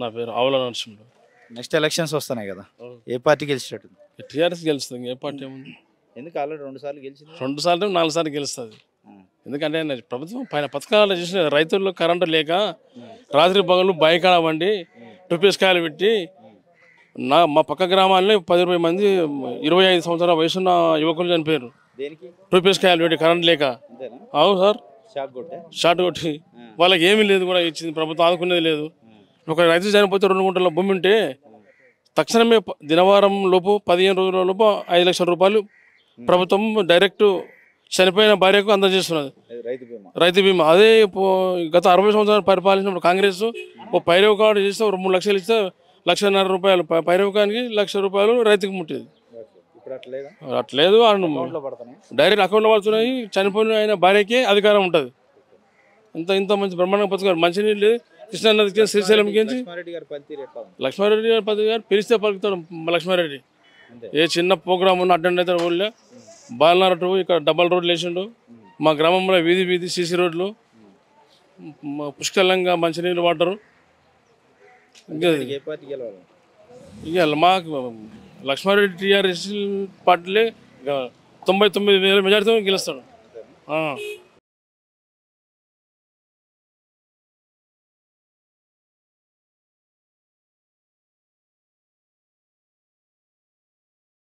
నా పేరు ఆవుల నరసింహరావు. నెక్స్ట్ ఎలక్షన్స్ వస్తున్నాయి కదా, ఏ పార్టీ గెలిచేటట్టుంది? టీఆర్ఎస్ గెలుస్తుంది. ఏ పార్టీ ఏముంది? ఎందుకు ఆల్రెడీ 2 సార్లు గెలిచింది, 4 సార్లు గెలుస్తుంది. ఎందుకంటే ప్రభుత్వం పైన పథకాలు చేసిన రైతుల్లో కరెంటు లేక రాత్రి పగలు బయకాడ వండి ₹2 కాయలు పెట్టి మా పక్క గ్రామాల్లో 10-20 మంది 25 సంవత్సరాల వయసున్న యువకులు చనిపోయారు. ₹2 కాయలు పెట్టి కరెంట్ లేక. అవును సార్, షార్ట్ కొట్టి వాళ్ళకి ఏమీ లేదు కూడా ఇచ్చింది ప్రభుత్వం, ఆదుకునేది లేదు. ఒక రైతు చనిపోతే 2 గుంటల భూమి ఉంటే తక్షణమే దినవారం లోపు 15 రోజుల లోపు ₹5 లక్షల ప్రభుత్వం డైరెక్ట్ చనిపోయిన భార్యకు అందజేస్తున్నది రైతు బీమా. అదే గత 60 సంవత్సరాలు పరిపాలించినప్పుడు కాంగ్రెస్ ఓ పైరవ్ కార్డు చేస్తే ₹2-3 లక్షలు ఇస్తే ₹1.5 లక్షలు పైరవకానికి ₹1,00,000 రైతుకు ముట్టేది. అట్లేదు, డైరెక్ట్ అకౌంట్లో పడుతున్నాయి. చనిపోయిన ఆయన భార్యకే అధికారం ఉంటుంది. ఇంత మంచి బ్రహ్మాండంగా పథకాలు, మంచినీళ్ళు కృష్ణానదికి శ్రీశైలంకి. లక్ష్మారెడ్డి గారి పద్ధతి గారు పిలిస్తే పలుకుతాడు లక్ష్మారెడ్డి. ఏ చిన్న ప్రోగ్రామ్ ఉన్న అటెండ్ అవుతాడు. ఊళ్ళో బాలనార్ టూ ఇక్కడ డబల్ రోడ్లు వేసిండు. మా గ్రామంలో వీధి సీసీ రోడ్లు, పుష్కలంగా మంచినీళ్ళు వాటరు. మాకు లక్ష్మారెడ్డి టీఆర్ఎస్ పార్టీలే 99 మెజార్టీతో గెలుస్తాడు.